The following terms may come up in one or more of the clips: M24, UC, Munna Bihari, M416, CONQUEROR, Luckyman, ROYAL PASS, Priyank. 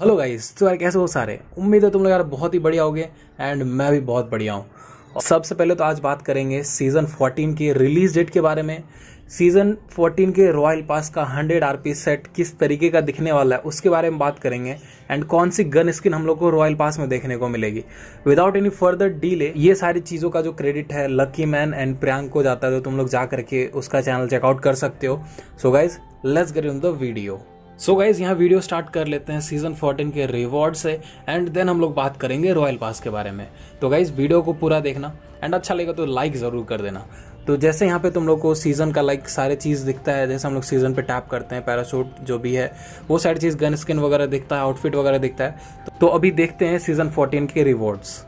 Hello guys, तो यार कैसे हो सारे। उम्मीद है तुम लोग यार बहुत ही बढ़िया होगे एंड मैं भी बहुत बढ़िया हूँ। और सबसे पहले तो आज बात करेंगे सीज़न 14 के रिलीज़ डेट के बारे में। सीज़न 14 के रॉयल पास का 100 आरपी सेट किस तरीके का दिखने वाला है उसके बारे में बात करेंगे एंड कौन सी गन स्किन हम लोग को रॉयल पास में देखने को मिलेगी। विदाउट एनी फर्दर डीले ये सारी चीज़ों का जो क्रेडिट है लकी मैन एंड प्रियांक को जाता है, तो तुम लोग जा करके उसका चैनल चेकआउट कर सकते हो। So guys let's get in the video. So guys यहाँ वीडियो स्टार्ट कर लेते हैं सीज़न 14 के रिवॉर्ड से एंड देन हम लोग बात करेंगे रॉयल पास के बारे में। तो गाइज वीडियो को पूरा देखना एंड अच्छा लगेगा तो लाइक ज़रूर कर देना। तो जैसे यहाँ पे तुम लोग को सीज़न का लाइक सारे चीज़ दिखता है, जैसे हम लोग सीज़न पे टैप करते हैं पैराशूट जो भी है वो सारी चीज़, गन स्किन वगैरह दिखता है, आउटफिट वगैरह दिखता है। तो अभी देखते हैं सीज़न 14 के रिवॉर्ड्स।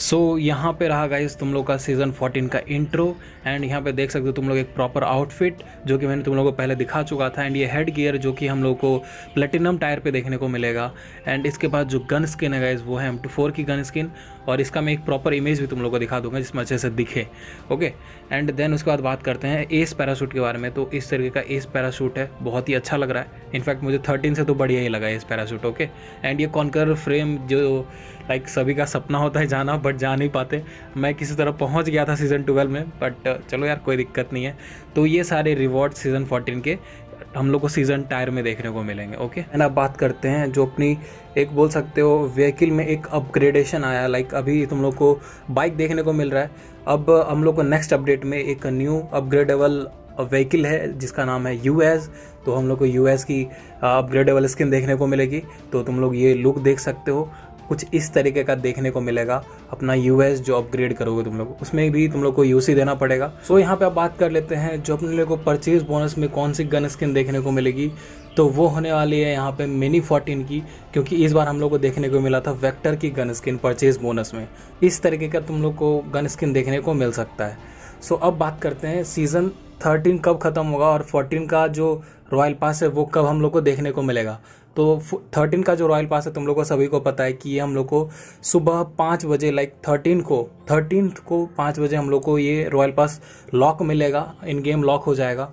सो यहाँ पे रहा गाइज तुम लोग का सीज़न 14 का इंट्रो एंड यहाँ पे देख सकते हो तुम लोग एक प्रॉपर आउटफिट जो कि मैंने तुम लोगों को पहले दिखा चुका था एंड ये हेड गियर जो कि हम लोग को प्लेटिनम टायर पे देखने को मिलेगा। एंड इसके बाद जो गन स्किन है गाइज वो है M24 की गन स्किन और इसका मैं एक प्रॉपर इमेज भी तुम लोग को दिखा दूंगा जिसमें अच्छे से दिखे। ओके एंड देन उसके बाद बात करते हैं एस पैराशूट के बारे में। तो इस तरीके का एस पैराशूट है, बहुत ही अच्छा लग रहा है। इनफैक्ट मुझे 13 से तो बढ़िया ही लगा एस पैराशूट। ओके एंड ये कॉन्कर फ्रेम जो लाइक सभी का सपना होता है जाना, बट जा नहीं पाते। मैं किसी तरह पहुंच गया था सीज़न 12 में, बट चलो यार कोई दिक्कत नहीं है। तो ये सारे रिवॉर्ड सीज़न 14 के हम लोग को सीज़न टायर में देखने को मिलेंगे। ओके एंड अब बात करते हैं जो अपनी एक बोल सकते हो व्हीकल में एक अपग्रेडेशन आया। लाइक अभी तुम लोग को बाइक देखने को मिल रहा है, अब हम लोग को नेक्स्ट अपडेट में एक न्यू अपग्रेडेबल व्हीकल है जिसका नाम है US। तो हम लोग को US की अपग्रेडेबल स्किन देखने को मिलेगी। तो तुम लोग ये लुक देख सकते हो, कुछ इस तरीके का देखने को मिलेगा। अपना US जो अपग्रेड करोगे तुम लोग, उसमें भी तुम लोग को UC देना पड़ेगा। सो यहाँ पे आप बात कर लेते हैं जो अपने लोग को परचेज बोनस में कौन सी गन स्किन देखने को मिलेगी। तो वो होने वाली है यहाँ पे मिनी 14 की, क्योंकि इस बार हम लोग को देखने को मिला था वेक्टर की गन स्किन परचेज बोनस में। इस तरीके का तुम लोग को गन स्किन देखने को मिल सकता है। सो अब बात करते हैं सीज़न 13 कब ख़त्म होगा और 14 का जो रॉयल पास है वो कब हम लोग को देखने को मिलेगा। तो 13 का जो रॉयल पास है तुम लोग को सभी को पता है कि ये हम लोग को सुबह 5 बजे लाइक 13 को 5 बजे हम लोग को ये रॉयल पास लॉक मिलेगा, इन गेम लॉक हो जाएगा।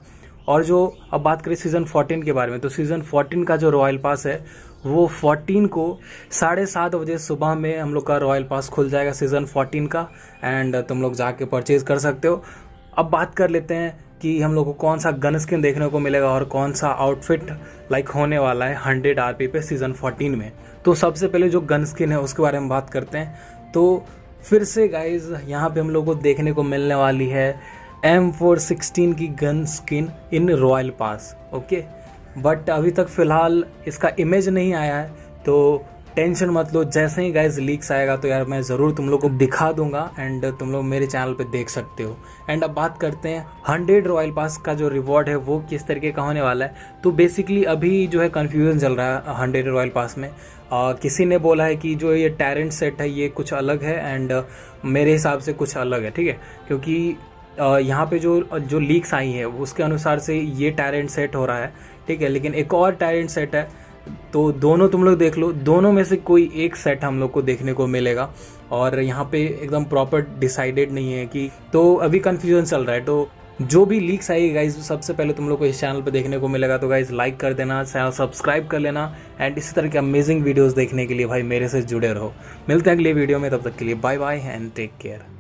और जो अब बात करें सीज़न 14 के बारे में, तो सीज़न 14 का जो रॉयल पास है वो 14 को 7:30 बजे सुबह में हम लोग का रॉयल पास खुल जाएगा सीज़न 14 का एंड तुम लोग जाके परचेज़ कर सकते हो। अब बात कर लेते हैं कि हम लोग को कौन सा गन स्किन देखने को मिलेगा और कौन सा आउटफिट लाइक होने वाला है 100 आरपी पे सीज़न 14 में। तो सबसे पहले जो गन स्किन है उसके बारे में बात करते हैं। तो फिर से गाइज यहाँ पे हम लोग को देखने को मिलने वाली है M416 की gun skin in royal pass. Okay but अभी तक फ़िलहाल इसका इमेज नहीं आया है, तो टेंशन मत लो। जैसे ही गाइज लीक्स आएगा तो यार मैं ज़रूर तुम लोग को दिखा दूंगा एंड तुम लोग मेरे चैनल पे देख सकते हो। एंड अब बात करते हैं 100 रॉयल पास का जो रिवॉर्ड है वो किस तरीके का होने वाला है। तो बेसिकली अभी जो है कन्फ्यूज़न चल रहा है 100 रॉयल पास में। किसी ने बोला है कि जो ये टैरेंट सेट है ये कुछ अलग है एंड मेरे हिसाब से कुछ अलग है, ठीक है। क्योंकि यहाँ पे जो लीक्स आई हैं उसके अनुसार से ये टैरेंट सेट हो रहा है, ठीक है। लेकिन एक और टैरेंट सेट है, तो दोनों तुम लोग देख लो, दोनों में से कोई एक सेट हम लोग को देखने को मिलेगा और यहाँ पे एकदम प्रॉपर डिसाइडेड नहीं है कि, तो अभी कन्फ्यूजन चल रहा है। तो जो भी लीक्स आएगी गाइज सबसे पहले तुम लोग को इस चैनल पे देखने को मिलेगा। तो गाइज लाइक कर देना, चैनल सब्सक्राइब कर लेना एंड इसी तरह के अमेजिंग वीडियोज़ देखने के लिए भाई मेरे से जुड़े रहो। मिलते हैं अगले वीडियो में, तब तक के लिए bye bye and take care.